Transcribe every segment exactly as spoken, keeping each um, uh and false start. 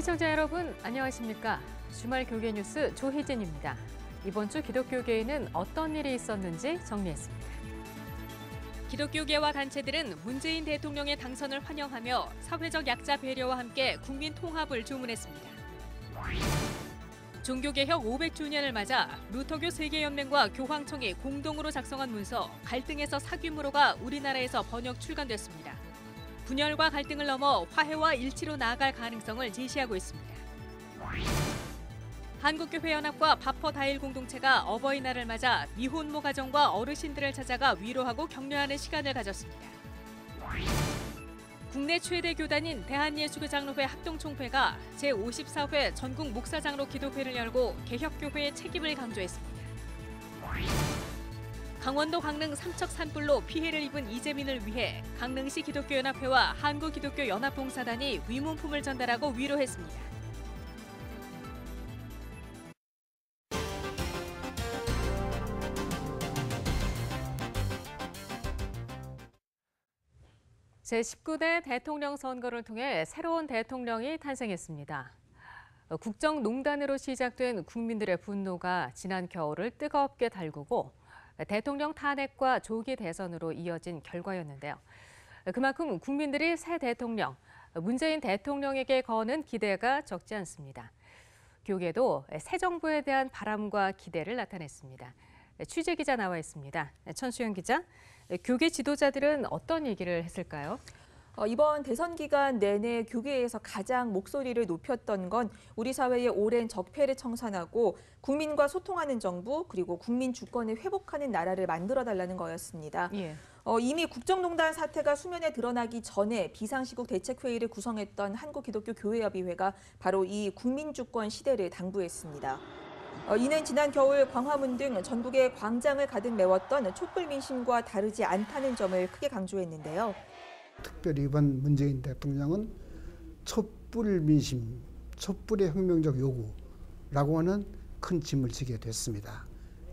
시청자 여러분, 안녕하십니까? 주말 교계 뉴스 조혜진입니다. 이번 주 기독교계에는 어떤 일이 있었는지 정리했습니다. 기독교계와 단체들은 문재인 대통령의 당선을 환영하며 사회적 약자 배려와 함께 국민 통합을 주문했습니다. 종교개혁 오백 주년을 맞아 루터교 세계연맹과 교황청이 공동으로 작성한 문서 갈등에서 사귐으로가 우리나라에서 번역 출간됐습니다. 분열과 갈등을 넘어 화해와 일치로 나아갈 가능성을 제시하고 있습니다. 한국교회연합과 바퍼다일 공동체가 어버이날을 맞아 미혼모 가정과 어르신들을 찾아가 위로하고 격려하는 시간을 가졌습니다. 국내 최대 교단인 대한예수교장로회 합동총회가 제오십사 회 전국 목사장로 기도회를 열고 개혁교회의 책임을 강조했습니다. 강원도 강릉 삼척 산불로 피해를 입은 이재민을 위해 강릉시 기독교연합회와 한국기독교연합봉사단이 위문품을 전달하고 위로했습니다. 제십구 대 대통령 선거를 통해 새로운 대통령이 탄생했습니다. 국정농단으로 시작된 국민들의 분노가 지난 겨울을 뜨겁게 달구고 대통령 탄핵과 조기 대선으로 이어진 결과였는데요. 그만큼 국민들이 새 대통령, 문재인 대통령에게 거는 기대가 적지 않습니다. 교계도 새 정부에 대한 바람과 기대를 나타냈습니다. 취재 기자 나와 있습니다. 천수연 기자, 교계 지도자들은 어떤 얘기를 했을까요? 이번 대선 기간 내내 교계에서 가장 목소리를 높였던 건 우리 사회의 오랜 적폐를 청산하고 국민과 소통하는 정부, 그리고 국민 주권을 회복하는 나라를 만들어달라는 거였습니다. 예. 어, 이미 국정농단 사태가 수면에 드러나기 전에 비상시국 대책회의를 구성했던 한국기독교교회협의회가 바로 이 국민주권 시대를 당부했습니다. 어, 이는 지난 겨울 광화문 등 전국의 광장을 가득 메웠던 촛불 민심과 다르지 않다는 점을 크게 강조했는데요. 특별히 이번 문재인 대통령은 촛불 민심, 촛불의 혁명적 요구라고 하는 큰 짐을 지게 됐습니다.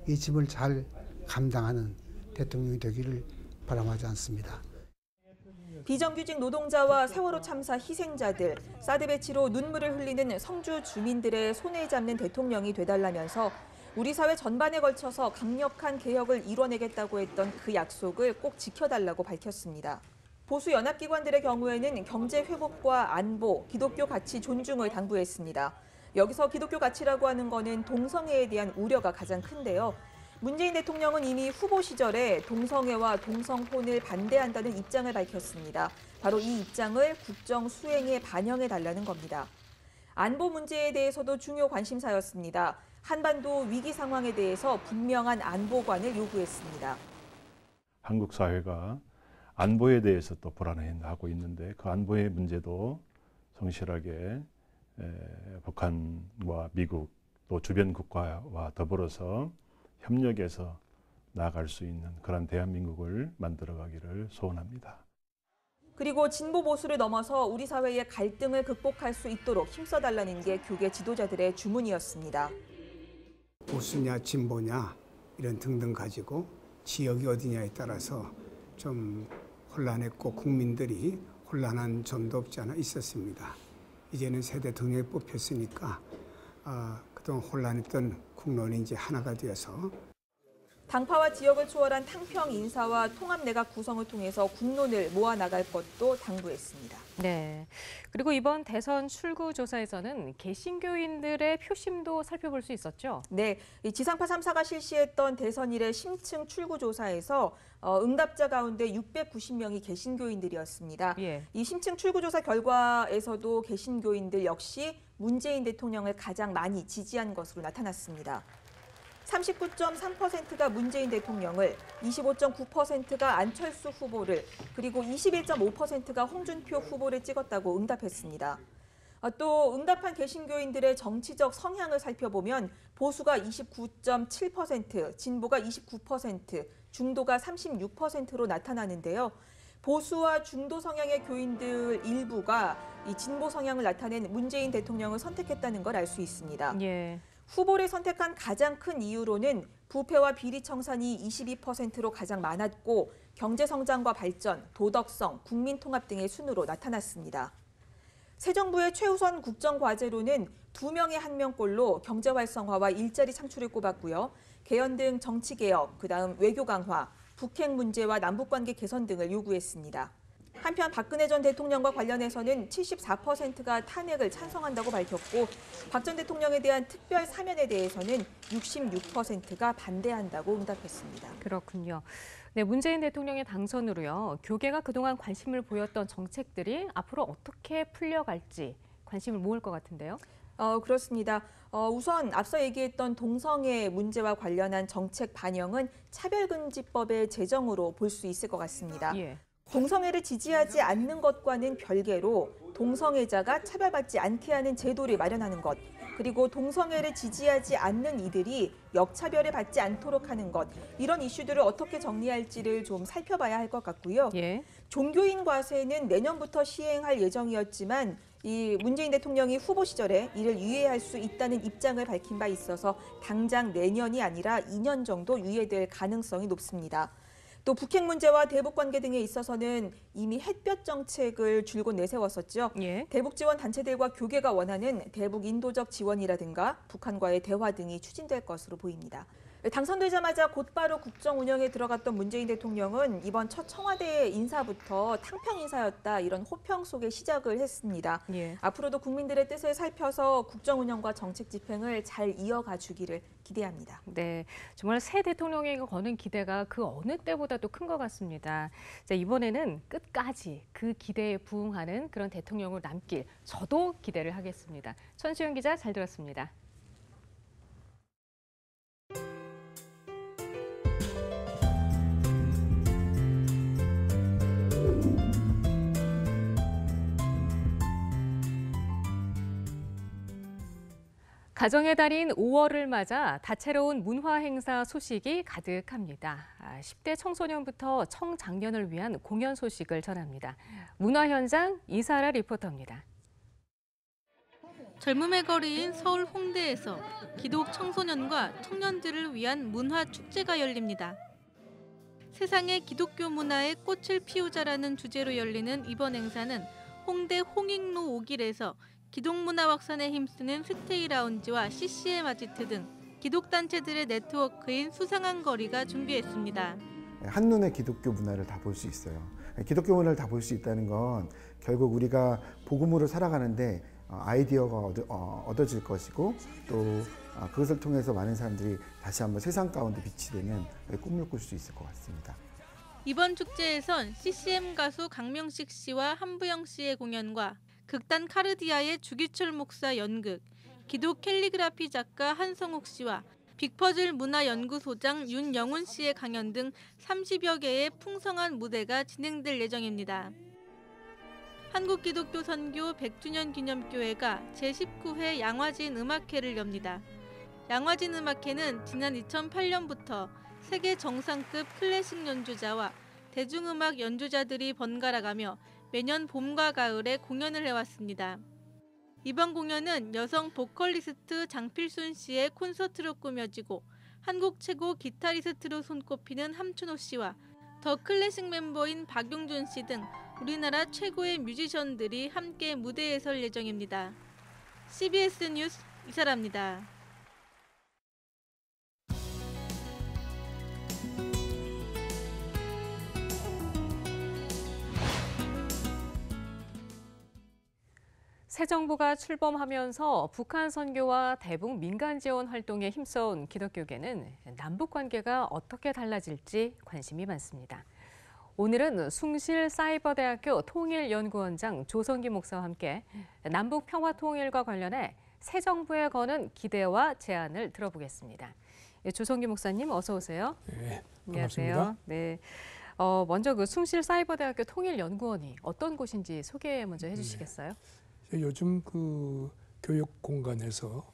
이 짐을 잘 감당하는 대통령이 되기를 바람하지 않습니다. 비정규직 노동자와 세월호 참사 희생자들, 사드 배치로 눈물을 흘리는 성주 주민들의 손을 잡는 대통령이 되달라면서 우리 사회 전반에 걸쳐서 강력한 개혁을 이뤄내겠다고 했던 그 약속을 꼭 지켜달라고 밝혔습니다. 보수 연합기관들의 경우에는 경제 회복과 안보, 기독교 가치 존중을 당부했습니다. 여기서 기독교 가치라고 하는 거는 동성애에 대한 우려가 가장 큰데요. 문재인 대통령은 이미 후보 시절에 동성애와 동성혼을 반대한다는 입장을 밝혔습니다. 바로 이 입장을 국정 수행에 반영해달라는 겁니다. 안보 문제에 대해서도 중요 관심사였습니다. 한반도 위기 상황에 대해서 분명한 안보관을 요구했습니다. 한국 사회가 안보에 대해서 또 불안해하고 있는데 그 안보의 문제도 성실하게 북한과 미국 또 주변국가와 더불어서 협력해서 나아갈 수 있는 그런 대한민국을 만들어가기를 소원합니다. 그리고 진보 보수를 넘어서 우리 사회의 갈등을 극복할 수 있도록 힘써달라는 게 교계 지도자들의 주문이었습니다. 보수냐 진보냐 이런 등등 가지고 지역이 어디냐에 따라서 좀 혼란했고 국민들이 혼란한 점도 없지 않아 있었습니다. 이제는 새 대통령이 뽑혔으니까 아, 그동안 혼란했던 국론이 이제 하나가 되어서 당파와 지역을 초월한 탕평 인사와 통합 내각 구성을 통해서 국론을 모아 나갈 것도 당부했습니다. 네. 그리고 이번 대선 출구 조사에서는 개신교인들의 표심도 살펴볼 수 있었죠? 네. 지상파 삼 사가 실시했던 대선 일의 심층 출구 조사에서 응답자 가운데 육백구십 명이 개신교인들이었습니다. 예. 이 심층 출구 조사 결과에서도 개신교인들 역시 문재인 대통령을 가장 많이 지지한 것으로 나타났습니다. 삼십구 점 삼 퍼센트가 문재인 대통령을, 이십오 점 구 퍼센트가 안철수 후보를, 그리고 이십일 점 오 퍼센트가 홍준표 후보를 찍었다고 응답했습니다. 또 응답한 개신교인들의 정치적 성향을 살펴보면 보수가 이십구 점 칠 퍼센트, 진보가 이십구 퍼센트, 중도가 삼십육 퍼센트로 나타나는데요. 보수와 중도 성향의 교인들 일부가 이 진보 성향을 나타낸 문재인 대통령을 선택했다는 걸 알 수 있습니다. 예. 후보를 선택한 가장 큰 이유로는 부패와 비리 청산이 이십이 퍼센트로 가장 많았고 경제 성장과 발전, 도덕성, 국민 통합 등의 순으로 나타났습니다. 새 정부의 최우선 국정과제로는 두 명의 한 명꼴로 경제 활성화와 일자리 창출을 꼽았고요. 개헌 등 정치개혁, 그다음 외교 강화, 북핵 문제와 남북관계 개선 등을 요구했습니다. 한편 박근혜 전 대통령과 관련해서는 칠십사 퍼센트가 탄핵을 찬성한다고 밝혔고, 박 전 대통령에 대한 특별 사면에 대해서는 육십육 퍼센트가 반대한다고 응답했습니다. 그렇군요. 네, 문재인 대통령의 당선으로요, 교계가 그동안 관심을 보였던 정책들이 앞으로 어떻게 풀려갈지 관심을 모을 것 같은데요. 어, 그렇습니다. 어, 우선 앞서 얘기했던 동성애 문제와 관련한 정책 반영은 차별금지법의 제정으로 볼 수 있을 것 같습니다. 예. 동성애를 지지하지 않는 것과는 별개로 동성애자가 차별받지 않게 하는 제도를 마련하는 것, 그리고 동성애를 지지하지 않는 이들이 역차별을 받지 않도록 하는 것, 이런 이슈들을 어떻게 정리할지를 좀 살펴봐야 할 것 같고요. 예. 종교인 과세는 내년부터 시행할 예정이었지만 이 문재인 대통령이 후보 시절에 이를 유예할 수 있다는 입장을 밝힌 바 있어서 당장 내년이 아니라 이 년 정도 유예될 가능성이 높습니다. 또 북핵 문제와 대북 관계 등에 있어서는 이미 햇볕 정책을 줄곧 내세웠었죠. 예. 대북 지원 단체들과 교계가 원하는 대북 인도적 지원이라든가 북한과의 대화 등이 추진될 것으로 보입니다. 당선되자마자 곧바로 국정 운영에 들어갔던 문재인 대통령은 이번 첫 청와대의 인사부터 탕평 인사였다, 이런 호평 속에 시작을 했습니다. 예. 앞으로도 국민들의 뜻을 살펴서 국정 운영과 정책 집행을 잘 이어가 주기를 기대합니다. 네, 정말 새 대통령에게 거는 기대가 그 어느 때보다도 큰 것 같습니다. 자, 이번에는 끝까지 그 기대에 부응하는 그런 대통령으로 남길 저도 기대를 하겠습니다. 천수연 기자, 잘 들었습니다. 가정의 달인 오월을 맞아 다채로운 문화 행사 소식이 가득합니다. 십 대 청소년부터 청장년을 위한 공연 소식을 전합니다. 문화 현장 이사라 리포터입니다. 젊음의 거리인 서울 홍대에서 기독 청소년과 청년들을 위한 문화 축제가 열립니다. 세상의 기독교 문화의 꽃을 피우자라는 주제로 열리는 이번 행사는 홍대 홍익로 오 길에서 기독문화 확산에 힘쓰는 스테이 라운지와 씨씨엠 아지트 등 기독단체들의 네트워크인 수상한 거리가 준비했습니다. 한눈에 기독교 문화를 다 볼 수 있어요. 기독교 문화를 다 볼 수 있다는 건 결국 우리가 복음으로 살아가는데 아이디어가 얻어, 어, 얻어질 것이고, 또 그것을 통해서 많은 사람들이 다시 한번 세상 가운데 빛이 되는 꿈을 꿀 수 있을 것 같습니다. 이번 축제에선 씨씨엠 가수 강명식 씨와 한부영 씨의 공연과 극단 카르디아의 주기철 목사 연극, 기독 캘리그라피 작가 한성욱 씨와 빅퍼즐 문화연구소장 윤영훈 씨의 강연 등 삼십여 개의 풍성한 무대가 진행될 예정입니다. 한국기독교 선교 백 주년 기념교회가 제십구 회 양화진 음악회를 엽니다. 양화진 음악회는 지난 이천팔 년부터 세계 정상급 클래식 연주자와 대중음악 연주자들이 번갈아가며 매년 봄과 가을에 공연을 해왔습니다. 이번 공연은 여성 보컬리스트 장필순 씨의 콘서트로 꾸며지고, 한국 최고 기타리스트로 손꼽히는 함춘호 씨와 더클래식 멤버인 박용준 씨 등 우리나라 최고의 뮤지션들이 함께 무대에 설 예정입니다. 씨비에스 뉴스 이사라입니다. 새 정부가 출범하면서 북한 선교와 대북 민간 지원 활동에 힘써온 기독교계는 남북 관계가 어떻게 달라질지 관심이 많습니다. 오늘은 숭실사이버대학교 통일연구원장 조성기 목사와 함께 남북 평화 통일과 관련해 새 정부에 거는 기대와 제안을 들어보겠습니다. 조성기 목사님, 어서 오세요. 네, 반갑습니다. 안녕하세요. 네. 어, 먼저 그 숭실사이버대학교 통일연구원이 어떤 곳인지 소개 먼저 해주시겠어요? 요즘 그 교육 공간에서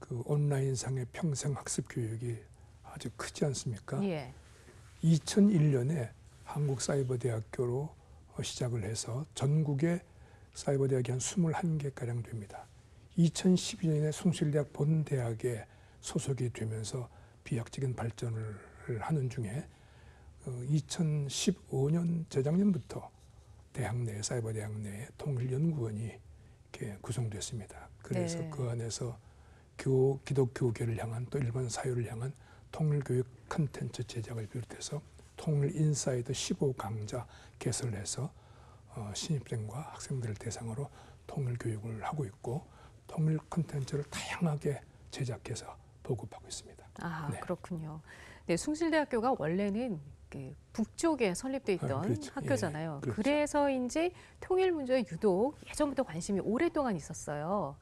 그 온라인상의 평생 학습 교육이 아주 크지 않습니까? 예. 이천일 년에 한국 사이버 대학교로 시작을 해서 전국에 사이버 대학이 한 이십일 개 가량 됩니다. 이천십이 년에 숭실대학 본 대학에 소속이 되면서 비약적인 발전을 하는 중에 이천십오 년 재작년부터 대학 내 사이버 대학 내 통일연구원이 이렇게 구성됐습니다. 그래서 네. 그 안에서 교, 기독교계를 향한 또 일반 사회를 향한 통일교육 컨텐츠 제작을 비롯해서 통일 인사이드 십오 강좌 개설해서 어, 신입생과 학생들을 대상으로 통일 교육을 하고 있고 통일 컨텐츠를 다양하게 제작해서 보급하고 있습니다. 아 네. 그렇군요. 네, 숭실대학교가 원래는 그 북쪽에 설립돼 있던 아, 그렇죠. 학교잖아요. 예, 그렇죠. 그래서인지 통일 문제에 유독 예전부터 관심이 오랫동안 있었어요.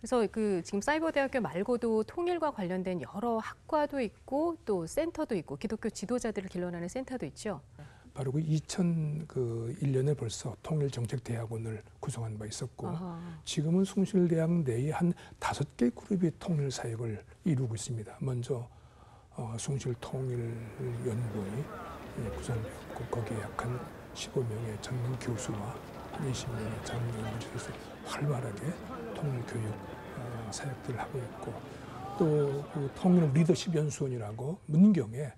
그래서 그 지금 사이버대학교 말고도 통일과 관련된 여러 학과도 있고 또 센터도 있고 기독교 지도자들을 길러내는 센터도 있죠. 바로 그 이천일 년에 벌써 통일정책대학원을 구성한 바 있었고 아하. 지금은 숭실대학 내에 한 다섯 개 그룹이 통일 사역을 이루고 있습니다. 먼저 어, 숭실통일연구원이 구성되었고 거기에 약 한 십오 명의 전문 교수와 이십 명의 전문 연구실에서 활발하게 통일교육 어, 사역들을 하고 있고 또 그 통일 리더십 연수원이라고 문경에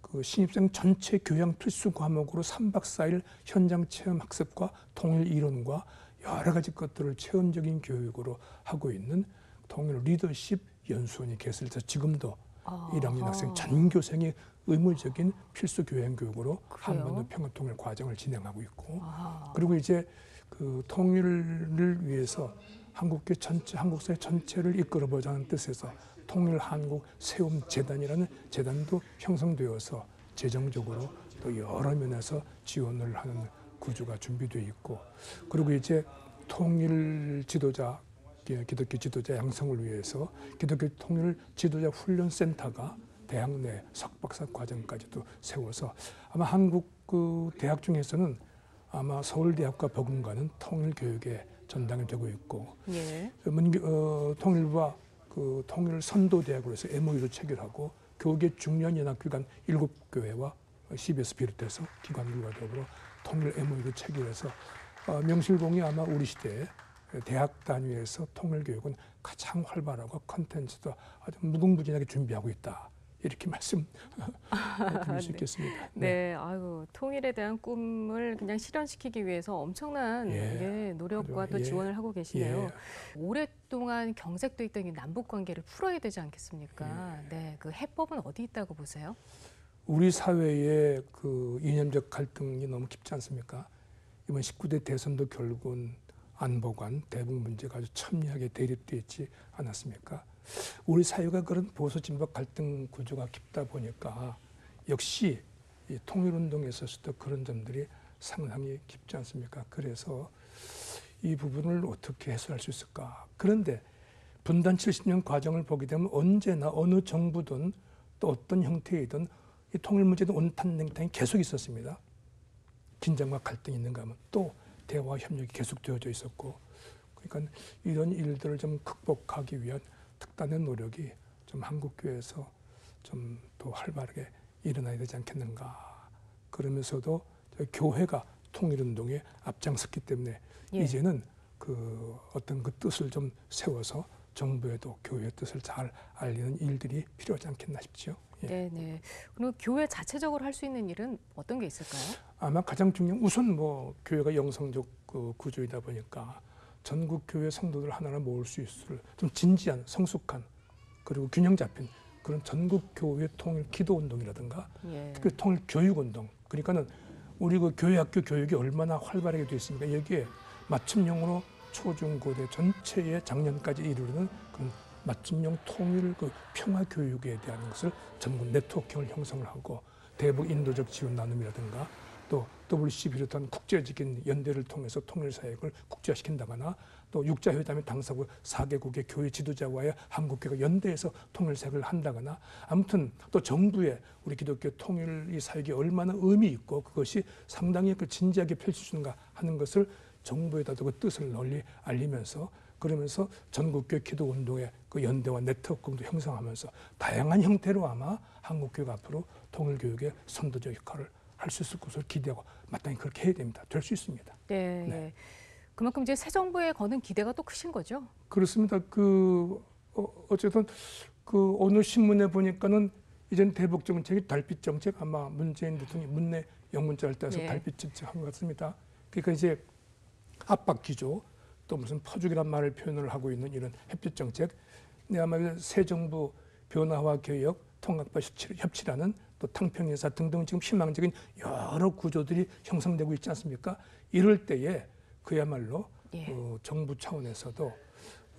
그 신입생 전체 교양 필수 과목으로 삼 박 사 일 현장 체험 학습과 통일 이론과 여러 가지 것들을 체험적인 교육으로 하고 있는 통일 리더십 연수원이 개설돼서 지금도 아, 일 학년 아. 학생 전교생이 의무적인 필수 교양 교육으로 한반도 평화 통일 과정을 진행하고 있고 아. 그리고 이제 그 통일을 위해서 한국계 전체, 한국 사회 전체를 이끌어보자는 뜻에서 통일한국세움재단이라는 재단도 형성되어서 재정적으로 또 여러 면에서 지원을 하는 구조가 준비되어 있고 그리고 이제 통일 지도자, 기독교 지도자 양성을 위해서 기독교 통일 지도자 훈련센터가 대학 내 석박사 과정까지도 세워서 아마 한국 그 대학 중에서는 아마 서울대학과 버금가는 통일교육에 전당이 되고 있고 예. 문교, 어, 통일부와 그 통일 선도대학으로 해서 엠오유를 체결하고 교계 중년연합기관 일곱 교회와 씨비에스 비롯해서 기관들과 더불어 통일 엠오유를 체결해서 어, 명실공히 아마 우리 시대에 대학 단위에서 통일교육은 가장 활발하고 컨텐츠도 아주 무궁무진하게 준비하고 있다. 이렇게 말씀 드릴 수 있겠습니다. 네. 네, 아유 통일에 대한 꿈을 그냥 실현시키기 위해서 엄청난 예, 예, 노력과 또 예, 지원을 하고 계시네요. 예. 오랫동안 경색돼 있던 남북 관계를 풀어야 되지 않겠습니까? 예. 네, 그 해법은 어디 있다고 보세요? 우리 사회에 그 이념적 갈등이 너무 깊지 않습니까? 이번 십구 대 대선도 결국은 안보관, 대북 문제가 아주 첨예하게 대립돼 있지 않았습니까? 우리 사회가 그런 보수 진박 갈등 구조가 깊다 보니까 역시 이 통일운동에 있어서도 그런 점들이 상당히 깊지 않습니까? 그래서 이 부분을 어떻게 해소할 수 있을까? 그런데 분단 칠십 년 과정을 보게 되면 언제나 어느 정부든 또 어떤 형태이든 이 통일 문제는 온탄 냉탕이 계속 있었습니다. 긴장과 갈등이 있는가 하면 또 대화 협력이 계속되어져 있었고 그러니까 이런 일들을 좀 극복하기 위한 특단의 노력이 좀 한국교회에서 좀 더 활발하게 일어나야 되지 않겠는가. 그러면서도 교회가 통일운동에 앞장섰기 때문에 예. 이제는 그 어떤 그 뜻을 좀 세워서 정부에도 교회의 뜻을 잘 알리는 일들이 필요하지 않겠나 싶죠. 예. 네네. 그럼 교회 자체적으로 할 수 있는 일은 어떤 게 있을까요? 아마 가장 중요한 우선 뭐 교회가 영성적 그 구조이다 보니까 전국 교회 성도들 하나로 모을 수 있을 좀 진지한, 성숙한 그리고 균형 잡힌 그런 전국 교회 통일 기도 운동이라든가 예. 특히 통일 교육 운동. 그러니까는 우리 그 교회 학교 교육이 얼마나 활발하게 되어 있습니까? 여기에 맞춤형으로 초중고대 전체의 작년까지 이루는 그런 맞춤형 통일 그 평화 교육에 대한 것을 전국 네트워킹을 형성을 하고 대북 인도적 지원 나눔이라든가. 또 더블유씨 비롯한 국제적인 연대를 통해서 통일사역을 국제화시킨다거나 또 육자회담의 당사국 사 개국의 교회 지도자와의 한국교회가 연대해서 통일사역을 한다거나 아무튼 또 정부의 우리 기독교 통일 이 사역이 얼마나 의미 있고 그것이 상당히 그 진지하게 펼쳐주는가 하는 것을 정부에다도 그 뜻을 널리 알리면서 그러면서 전국교회 기도운동의 그 연대와 네트워크도 형성하면서 다양한 형태로 아마 한국교회가 앞으로 통일교육의 선도적 역할을 할 수 있을 것을 기대하고 마땅히 그렇게 해야 됩니다. 될 수 있습니다. 네, 네. 그만큼 이제 새 정부에 거는 기대가 또 크신 거죠? 그렇습니다. 그 어, 어쨌든 그 어느 신문에 보니까는 이젠 대북 정책이 달빛 정책 아마 문재인 대통령이 문내 영문자를 따서 네. 달빛 정책 한 것 같습니다. 그러니까 이제 압박 기조 또 무슨 퍼주기란 말을 표현을 하고 있는 이런 햇빛 정책, 근데 아마 새 정부 변화와 개혁, 통합과 협치라는 또 탕평인사 등등 지금 희망적인 여러 구조들이 형성되고 있지 않습니까? 이럴 때에 그야말로 예. 어, 정부 차원에서도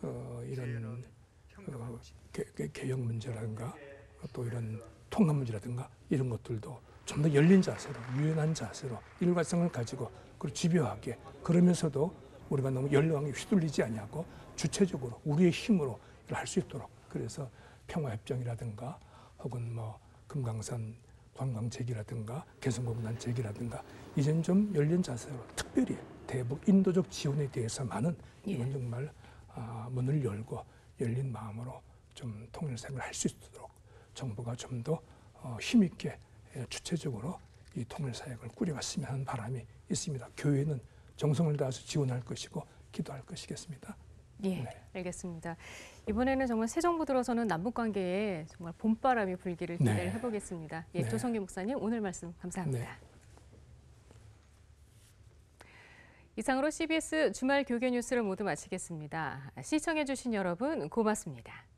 어, 이런 어, 개, 개, 개혁 문제라든가 또 이런 통합 문제라든가 이런 것들도 좀 더 열린 자세로, 유연한 자세로 일관성을 가지고 그리고 집요하게 그러면서도 우리가 너무 열렁하게 휘둘리지 않냐고 주체적으로 우리의 힘으로 할 수 있도록 그래서 평화협정이라든가 혹은 뭐 금강산 관광재기라든가 개성공단 재기라든가 이젠 좀 열린 자세로 특별히 대북 인도적 지원에 대해서만은 예. 이건 정말 아, 문을 열고 열린 마음으로 좀 통일생을 할 수 있도록 정부가 좀 더 어, 힘있게 주체적으로 이 통일사역을 꾸려갔으면 하는 바람이 있습니다. 교회는 정성을 다해서 지원할 것이고 기도할 것이겠습니다. 예, 네. 알겠습니다. 이번에는 정말 새 정부 들어서는 남북관계에 정말 봄바람이 불기를 기대를 네. 해보겠습니다. 예, 네. 조성기 목사님 오늘 말씀 감사합니다. 네. 이상으로 씨비에스 주말 교계 뉴스를 모두 마치겠습니다. 시청해주신 여러분 고맙습니다.